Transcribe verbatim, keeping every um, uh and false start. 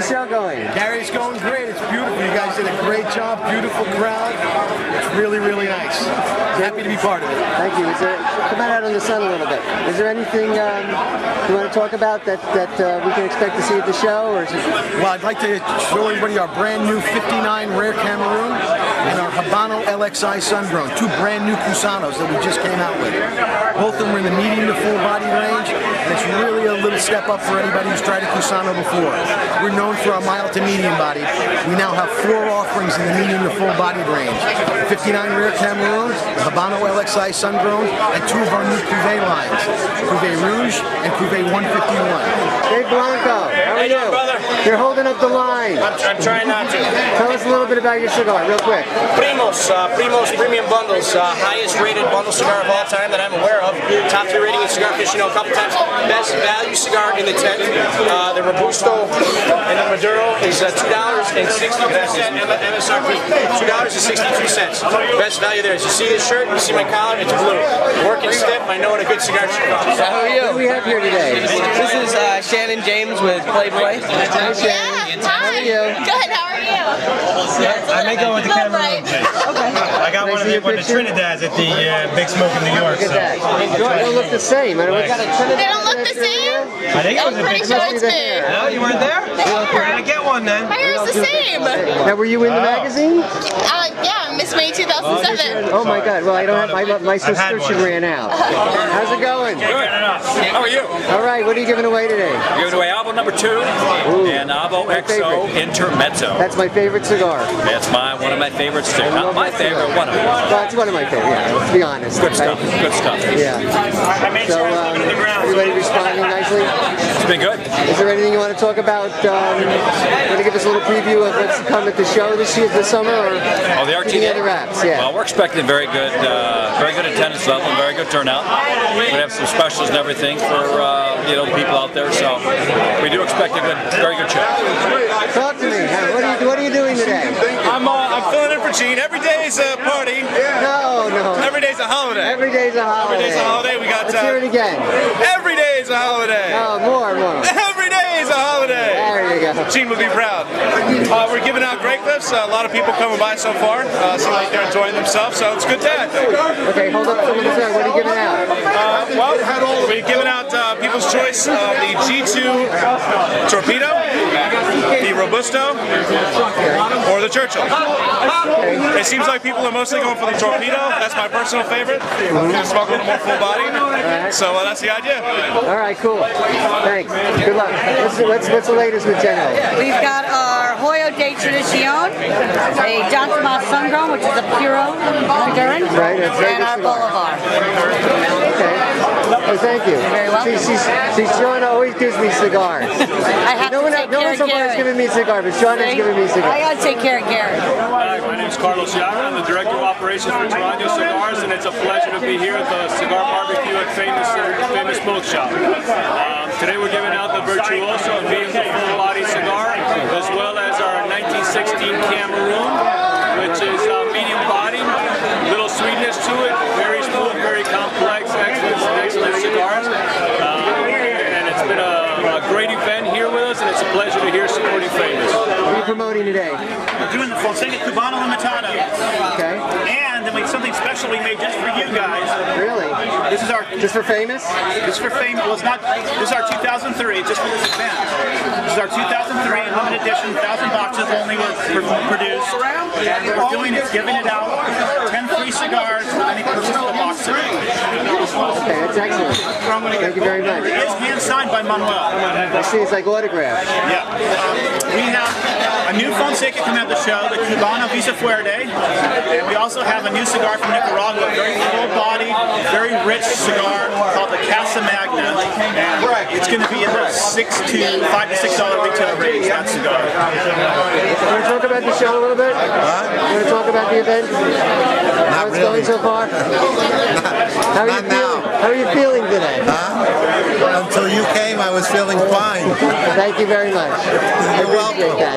the show going? Gary, it's going great. It's beautiful. You guys did a great job. Beautiful crowd. It's really, really nice. Happy to be part of it. Thank you. Is there, come out in the sun a little bit. Is there anything um, you want to talk about that, that uh, we can expect to see at the show? Or is it... Well, I'd like to show everybody our brand new fifty-nine Rare Cameroon and our Habano L X I Sungrown, two brand new Cusanos that we just came out with. Both of them are in the medium to full body range, and it's really a little step up for anybody who's tried a Cusano before. We're known for our mild to medium body. We now have four offerings in the medium to full body range. fifty-nine Rare Cameroon, the Habano L X I Sungrown, and two of our new Cuvée lines, Cuvée Rouge and Cuvée one fifty-one. Dave Blanco, how are you? How you doing, brother? You're holding up the line. I'm, I'm trying not to. Tell us a little bit about your cigar, real quick. Primos, uh, Primos Premium Bundles, uh, highest rated bundle cigar of all time that I'm aware of. Top tier rating in Cigar Aficionado a couple times. Best value cigar in the tent. Uh, the Robusto and the Maduro is uh, two dollars and sixty cents M S R P. two dollars and sixty-three cents. Best value there. As you see this shirt, you see my collar, it's blue. Working stiff, I know what a good cigar should cost. How are you? What do we have here today? This is uh, Shannon James with Playboy. Hi, Shannon. Yeah, hi. How are you? Good, how are you? Yeah, I may go with the camera. Okay. I got nice one, of, one of the Trinidads at the uh, Big Smoke in New York. Look at so. that. They don't look the same. They don't look the same? I think it was I'm a pretty sure it's me. No, you weren't there? We're going to get one then. My hair is the same. Now, were you in the magazine? Uh, yeah, Miss May two thousand seven. Oh, my God. Well, I don't have my, my subscription ran out. How's it going? Good. How are you? All right. What are you giving away today? We're giving away Avo number two. Ooh, and Avo X O Intermezzo. That's my favorite cigar. That's my one of my favorites too. Not my favorite, cigar. one of them. Well, it's one of my favorite, yeah, let's be honest. Good stuff, right? Good stuff. Yeah. So, um, everybody responding nicely? It's been good. Is there anything you want to talk about? Um, want to give us a little preview of what's to come at the show this year, this summer? Or oh, the R T D? The wraps, yeah. Well, we're expecting very good, uh, very good attendance level and very good turnout. We're going to have some specials and everything for, uh, you know, the people out there, so we do expect a good, very good show. Talk to me. What are you, what are you doing today? I'm, uh, I'm filling in for Gene. Every day's a party. No, no. Every day's a holiday. Every day's a holiday. Every day's a holiday. We got. Let's uh, hear it again. Every day's a holiday. No, more, more. Every day's a holiday. There you go. Gene would be proud. Uh, we're giving out Great Clips. Uh, a lot of people coming by so far. Uh, so like they're enjoying themselves. So it's a good day. Okay, hold up. Some of the time. What are you giving out? Uh, well, we're giving out uh, People's Choice of uh, the G two Torpedo, the Robusto, or the Churchill. It seems like people are mostly going for the Torpedo. That's my personal favorite. Mm-hmm. I smoke a little more full body. Right. So uh, that's the idea. All right, cool. Thanks. Good luck. What's, what's the latest with General? We've got our Hoyo de Tradition, a Don Ramon Sangron, which is a Puro Honduran, right, and our Boulevard. Oh, thank you. You're very welcome. See, she's, see, Shauna always gives me cigars. I have no to one, take no care one of Gary's giving me a cigar, but Shauna's giving me cigars. I got to take care of Gary. Hi, my name's Carlos Yara. I'm the Director of Operations for Toronto Cigars, and it's a pleasure to be here at the Cigar Barbecue at Famous, Famous Smoke Shop. Um, today we're giving out the Virtuoso and Visa Fuerte cigar, as well as our nineteen sixteen Cameroon, which is uh, medium body, little sweetness to it, very smooth, very complex, excellent cigars, um, and it's been a, a great event here with us, and it's a pleasure to hear supporting Famous. What are you promoting today? We're doing the Fonseca Cubano Limitado. Okay. And then we have something special we made just for you guys. Really? This is our... Just for Famous? This is for Famous. Well, it's not... This is our two thousand three, just for this event. This is our two thousand three limited edition, one thousand boxes only were produced. And what we're doing is giving it out ten free cigars with any purchase of the box. Okay, that's excellent. Thank you very much. It is hand signed by Manuel. I see, it's like autograph. Yeah. We have a new Fonseca coming out the show, the Cubano Visa Fuerte. And we also have a new cigar from Nicaragua, very full-bodied, very rich cigar called the Casa Magna. And it's going to be in the six to five to six dollar retail range. That cigar. Want to talk about the show a little bit? Huh? Want to talk about the event? Not How it's really. going so far? How are you feeling? How are you feeling today? Huh? Until you came, I was feeling fine. Thank you very much. You're I appreciate welcome. that.